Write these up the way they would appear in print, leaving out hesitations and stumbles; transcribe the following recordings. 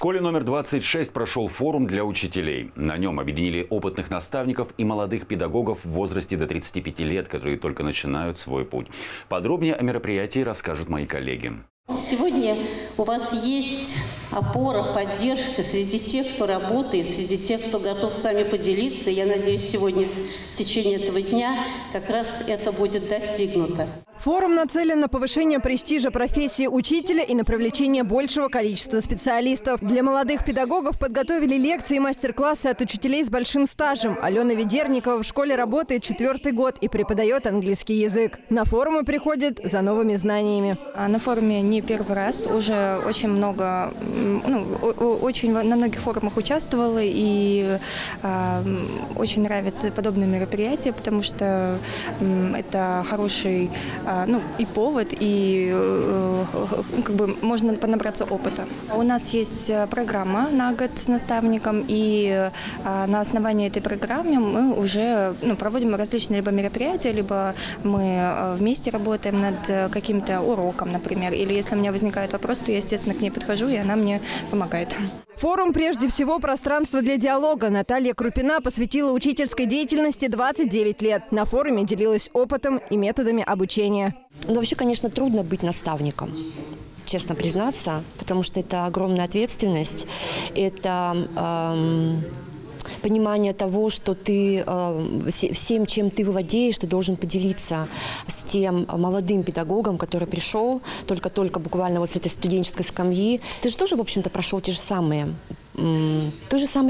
школе номер 26 прошел форум для учителей. На нем объединили опытных наставников и молодых педагогов в возрасте до 35 лет, которые только начинают свой путь. Подробнее о мероприятии расскажут мои коллеги. Сегодня у вас есть опора, поддержка среди тех, кто работает, среди тех, кто готов с вами поделиться. Я надеюсь, сегодня в течение этого дня как раз это будет достигнуто. Форум нацелен на повышение престижа профессии учителя и на привлечение большего количества специалистов. Для молодых педагогов подготовили лекции и мастер-классы от учителей с большим стажем. Алёна Ведерникова в школе работает 4-й год и преподает английский язык. На форумы приходит за новыми знаниями. На форуме не первый раз, уже очень много, на многих форумах участвовала и очень нравятся подобные мероприятия, потому что это хороший и повод, и можно понабраться опыта. У нас есть программа на год с наставником, и на основании этой программы мы уже проводим различные либо мероприятия, либо мы вместе работаем над каким-то уроком, например. Или если у меня возникает вопрос, то я, естественно, к ней подхожу, и она мне помогает. Форум прежде всего пространство для диалога. Наталья Крупина посвятила учительской деятельности 29 лет. На форуме делилась опытом и методами обучения. Вообще, конечно, трудно быть наставником, честно признаться, потому что это огромная ответственность, это понимание того, что ты всем, чем ты владеешь, ты должен поделиться с тем молодым педагогом, который пришел только-только буквально вот с этой студенческой скамьи. Ты же тоже, в общем-то, прошел той же самой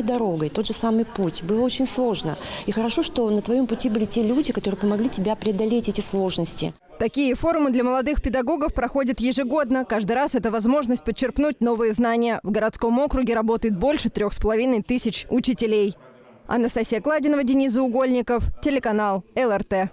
дорогой, тот же самый путь. Было очень сложно. И хорошо, что на твоем пути были те люди, которые помогли тебе преодолеть эти сложности. Такие форумы для молодых педагогов проходят ежегодно. Каждый раз это возможность подчерпнуть новые знания. В городском округе работает больше 3500 учителей. Анастасия Кладинова, Денис Загульник, телеканал ЛРТ.